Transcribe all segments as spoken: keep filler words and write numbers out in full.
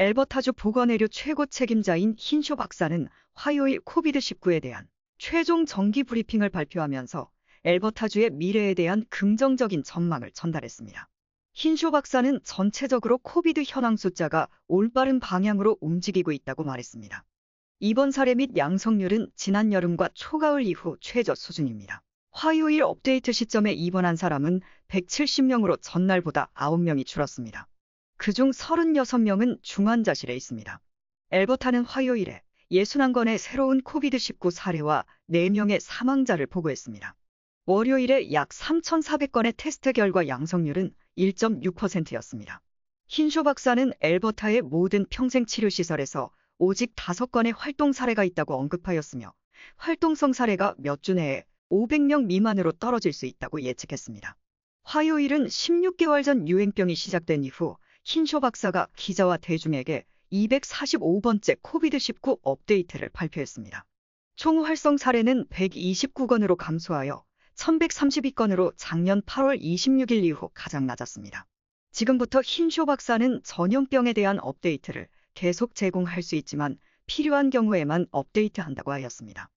앨버타주 보건의료 최고 책임자인 힌쇼 박사는 화요일 코비드 십구에 대한 최종 정기 브리핑을 발표하면서 앨버타주의 미래에 대한 긍정적인 전망을 전달했습니다. 힌쇼 박사는 전체적으로 코비드 현황 숫자가 올바른 방향으로 움직이고 있다고 말했습니다. 이번 사례 및 양성률은 지난 여름과 초가을 이후 최저 수준입니다. 화요일 업데이트 시점에 입원한 사람은 백칠십 명으로 전날보다 아홉 명이 줄었습니다. 그중 삼십육 명은 중환자실에 있습니다. 앨버타는 화요일에 육십일 건의 새로운 코비드 십구 사례와 네 명의 사망자를 보고했습니다. 월요일에 약 삼천사백 건의 테스트 결과 양성률은 일 점 육 퍼센트였습니다. 힌쇼 박사는 앨버타의 모든 평생치료시설에서 오직 다섯 건의 활동 사례가 있다고 언급하였으며 활동성 사례가 몇 주 내에 오백 명 미만으로 떨어질 수 있다고 예측했습니다. 화요일은 십육 개월 전 유행병이 시작된 이후 힌쇼 박사가 기자와 대중에게 이백사십오 번째 코비드 십구 업데이트를 발표했습니다. 총 활성 사례는 백이십구 건으로 감소하여 천백삼십이 건으로 작년 팔월 이십육일 이후 가장 낮았습니다. 지금부터 힌쇼 박사는 전염병에 대한 업데이트를 계속 제공할 수 있지만 필요한 경우에만 업데이트한다고 하였습니다.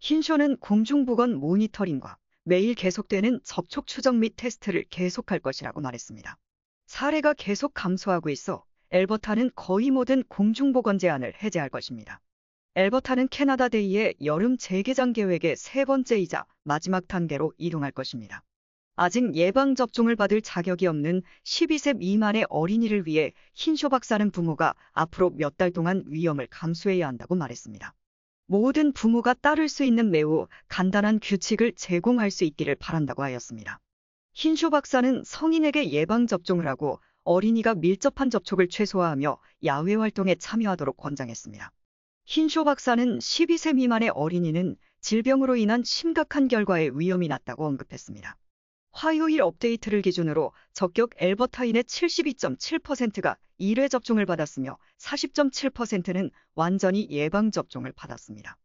힌쇼는 공중보건 모니터링과 매일 계속되는 접촉 추적 및 테스트를 계속할 것이라고 말했습니다. 사례가 계속 감소하고 있어 앨버타는 거의 모든 공중보건 제한을 해제할 것입니다. 앨버타는 캐나다 데이의 여름 재개장 계획의 세 번째이자 마지막 단계로 이동할 것입니다. 아직 예방접종을 받을 자격이 없는 십이 세 미만의 어린이를 위해 힌쇼 박사는 부모가 앞으로 몇 달 동안 위험을 감수해야 한다고 말했습니다. 모든 부모가 따를 수 있는 매우 간단한 규칙을 제공할 수 있기를 바란다고 하였습니다. 힌쇼 박사는 성인에게 예방접종을 하고 어린이가 밀접한 접촉을 최소화하며 야외 활동에 참여하도록 권장했습니다. 힌쇼 박사는 십이 세 미만의 어린이는 질병으로 인한 심각한 결과에 위험이 낮다고 언급했습니다. 화요일 업데이트를 기준으로 적격 앨버타인의 칠십이 점 칠 퍼센트가 일 회 접종을 받았으며 사십 점 칠 퍼센트는 완전히 예방접종을 받았습니다.